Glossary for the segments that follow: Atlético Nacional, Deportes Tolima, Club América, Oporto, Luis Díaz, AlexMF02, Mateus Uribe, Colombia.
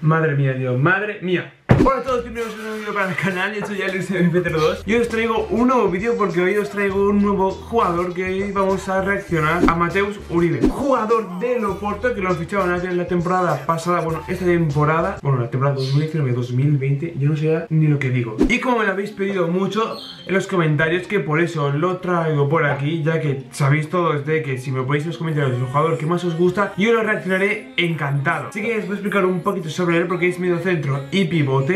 Madre mía, Dios, madre mía. Hola a todos, bienvenidos a un nuevo vídeo para el canal. Yo soy AlexMF02 y hoy os traigo un nuevo vídeo porque hoy os traigo un nuevo jugador que hoy vamos a reaccionar a Mateus Uribe, jugador del Oporto que lo ficharon en la temporada pasada, bueno, esta temporada, bueno, la temporada 2019-2020, yo no sé ni lo que digo. Y como me lo habéis pedido mucho en los comentarios, que por eso lo traigo por aquí, ya que sabéis todos de que si me ponéis en los comentarios el jugador que más os gusta, yo lo reaccionaré encantado. Así que os voy a explicar un poquito sobre él porque es mediocentro y pivote.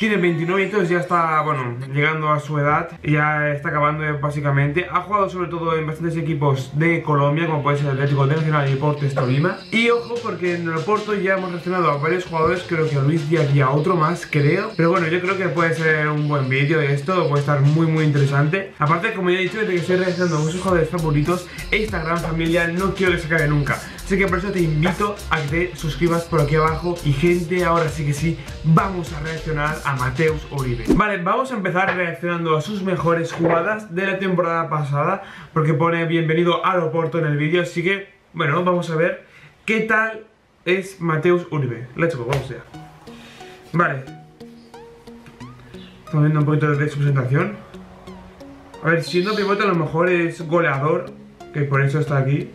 Tiene 29 y entonces ya está, bueno, llegando a su edad, ya está acabando básicamente. Ha jugado sobre todo en bastantes equipos de Colombia, como puede ser Atlético Nacional y Deportes Tolima. Y ojo, porque en el Oporto ya hemos reaccionado a varios jugadores, creo que a Luis Díaz y a otro más, creo. Pero bueno, yo creo que puede ser un buen vídeo de esto, puede estar muy muy interesante. Aparte, como ya he dicho, desde que estoy reaccionando a muchos jugadores favoritos, esta gran familia no quiero que se acabe nunca. Así que por eso te invito a que te suscribas por aquí abajo. Y gente, ahora sí que sí, vamos a reaccionar a Mateus Uribe. Vale, vamos a empezar reaccionando a sus mejores jugadas de la temporada pasada, porque pone bienvenido al Oporto en el vídeo. Así que, bueno, vamos a ver qué tal es Mateus Uribe. Let's go, vamos allá. Vale, estamos viendo un poquito de su presentación. A ver, siendo pivote a lo mejor es goleador, que por eso está aquí.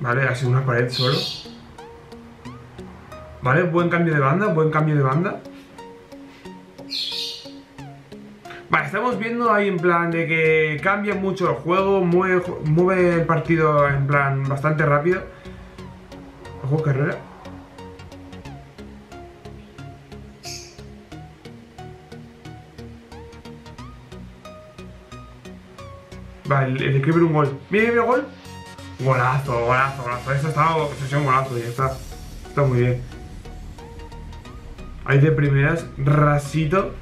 Vale, ha sido una pared solo. Vale, buen cambio de banda, buen cambio de banda. Vale, estamos viendo ahí en plan de que cambia mucho el juego, mueve el partido en plan bastante rápido. Ojo, carrera. Vale, el escribir un gol. Mira, mira, gol. Golazo, golazo, golazo. Esto está un golazo y está. Está muy bien. Ahí de primeras, rasito.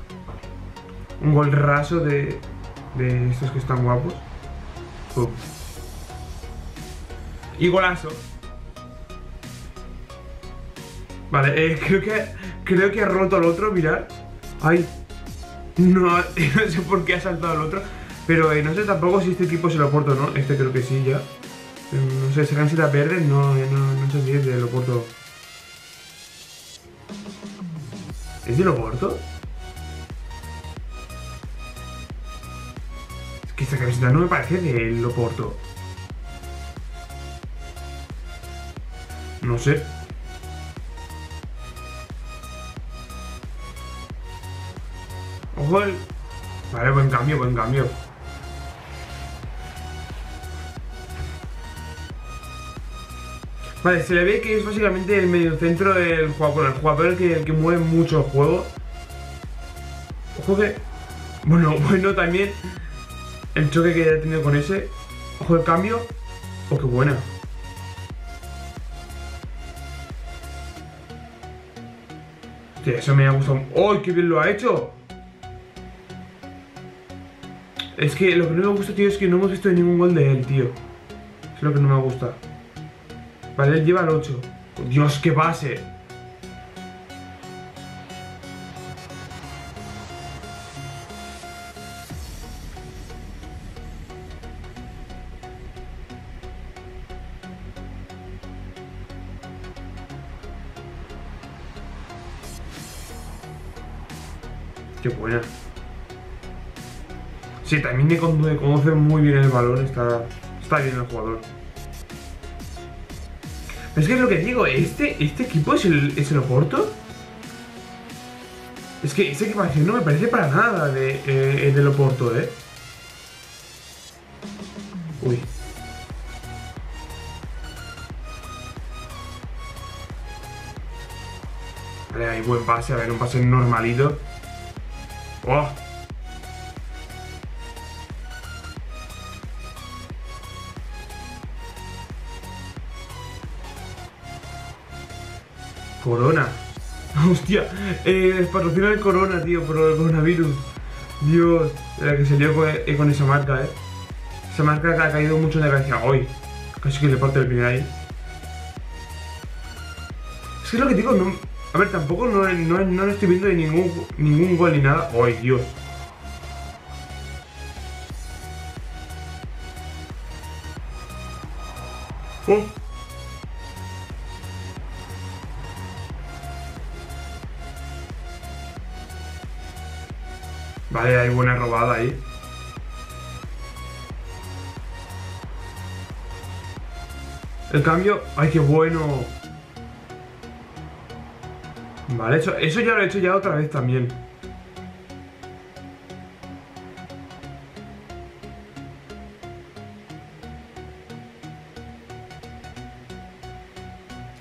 Un gol raso de estos que están guapos. Uf. Y golazo. Vale, creo que ha roto al otro, mirad. Ay, no sé por qué ha saltado al otro. Pero no sé tampoco si este equipo se lo aporta o no. Este creo que sí ya. No sé, esa camiseta verde, no sé si es del Oporto. ¿Es del Oporto? Es que esta camiseta no me parece del Oporto. No sé. ¡Ojo! Vale, buen cambio, buen cambio. Vale, se le ve que es básicamente el mediocentro del jugador, el jugador el que mueve mucho el juego. Ojo que... Bueno, también el choque que ha tenido con ese. Ojo el cambio. Oh, qué buena. Hostia, eso me ha gustado. ¡Oh, qué bien lo ha hecho! Es que lo que no me gusta, tío, es que no hemos visto ningún gol de él, tío. Es lo que no me gusta. Vale, él lleva el 8. Dios, que pase. Qué buena. Sí, también me conoce muy bien el balón. Está bien el jugador. Es que es lo que digo, este equipo es el Oporto. Es que esta equipación no me parece para nada del Oporto, ¿eh? Uy. Vale, hay buen pase, a ver, un pase normalito. ¡Oh! Corona. Hostia, patrocina el Corona, tío, por el coronavirus. Dios, la que se lió con esa marca, eh. Esa marca que ha caído mucho en desgracia hoy. Casi que le parte el primer ahí. Es que es lo que digo, no, a ver, tampoco no estoy viendo de ningún gol ni nada. Ay, Dios. Vale, hay buena robada ahí. El cambio... ¡Ay, qué bueno! Vale, eso ya lo he hecho ya otra vez también.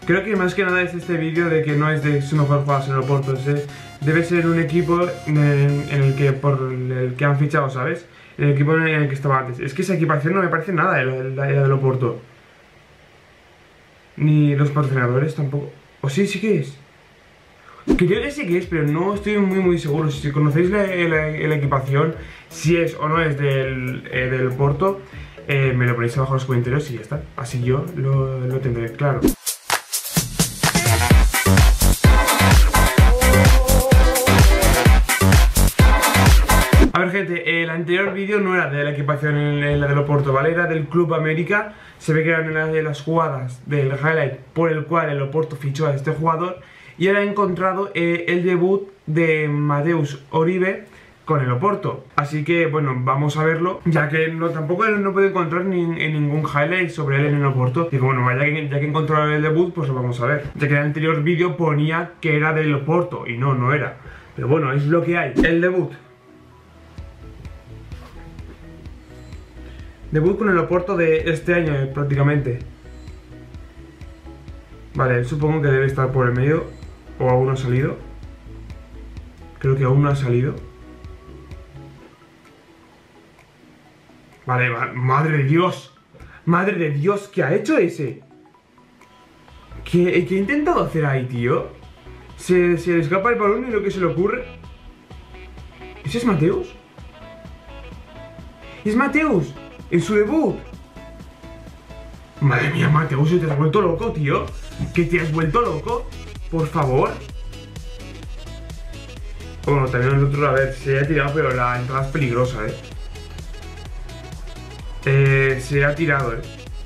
Creo que más que nada es este vídeo de que no es de su mejor jugada en el Oporto. Debe ser un equipo en el que han fichado, ¿sabes? El equipo en el que estaba antes. Es que esa equipación no me parece nada la del Oporto. Ni los patrocinadores tampoco. ¿O sí, sí que es? Creo que sí que es, pero no estoy muy seguro. Si conocéis la equipación, si es o no es del Oporto, me lo ponéis abajo en los comentarios y ya está. Así yo lo tendré claro. A ver, gente, el anterior vídeo no era de la equipación en la del Oporto, ¿vale? Era del Club América. Se ve que eran una de las jugadas del highlight por el cual el Oporto fichó a este jugador. Y ahora he encontrado el debut de Mateus Uribe con el Oporto. Así que, bueno, vamos a verlo, ya que tampoco puedo encontrar ningún highlight sobre él en el Oporto. Digo, bueno, ya que encontró el debut, pues lo vamos a ver. Ya que en el anterior vídeo ponía que era del Oporto y no era. Pero bueno, es lo que hay. El debut. Debut con el Oporto de este año, prácticamente. Vale, supongo que debe estar por el medio. O aún no ha salido. Creo que aún no ha salido. Vale, madre de Dios. Madre de Dios, ¿qué ha hecho ese? ¿Qué ha intentado hacer ahí, tío? Se le escapa el balón y lo que se le ocurre. ¿Ese es Mateus? ¡Es Mateus! ¡En su debut! Madre mía, Mateus, ¿te has vuelto loco, tío? ¿Que te has vuelto loco? Por favor. Bueno, también el otro, a ver, se ha tirado, pero la entrada es peligrosa, se ha tirado,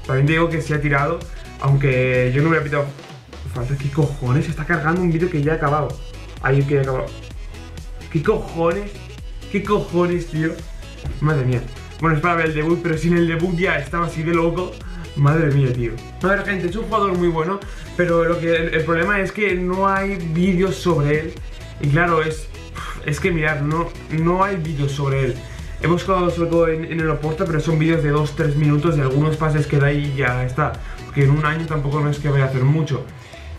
También te digo que se ha tirado, aunque yo no me he pitado. Falta, ¿qué cojones? Se está cargando un vídeo que ya ha acabado. Ahí que ya ha acabado. ¿Qué cojones? ¿Qué cojones, tío? Madre mía. Bueno, es para ver el debut, pero sin el debut ya estaba así de loco. Madre mía, tío. A ver, gente, es un jugador muy bueno, pero el problema es que no hay vídeos sobre él. Y claro, es que mirad, no hay vídeos sobre él. He buscado sobre todo en el Oporto, pero son vídeos de 2-3 minutos de algunos pases que da y ya está. Porque en un año tampoco no es que vaya a hacer mucho.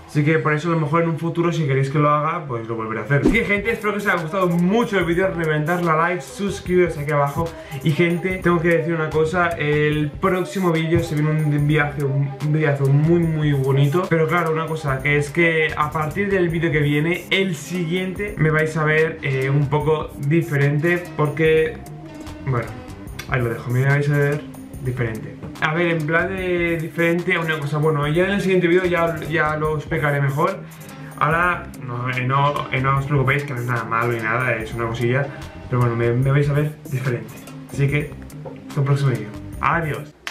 Así que por eso a lo mejor en un futuro, si queréis que lo haga, pues lo volveré a hacer. Así que, gente, espero que os haya gustado mucho el vídeo. Reventarle a like, suscribiros aquí abajo. Y, gente, tengo que decir una cosa. El próximo vídeo se viene un viaje muy bonito. Pero claro, una cosa, que es que a partir del vídeo que viene, el siguiente, me vais a ver un poco diferente. Porque, bueno, ahí lo dejo, me vais a ver diferente. A ver, en plan de diferente a una cosa. Bueno, ya en el siguiente vídeo ya lo explicaré mejor. Ahora, no os preocupéis, que no es nada malo ni nada, es una cosilla. Pero bueno, me vais a ver diferente. Así que, hasta el próximo vídeo. Adiós.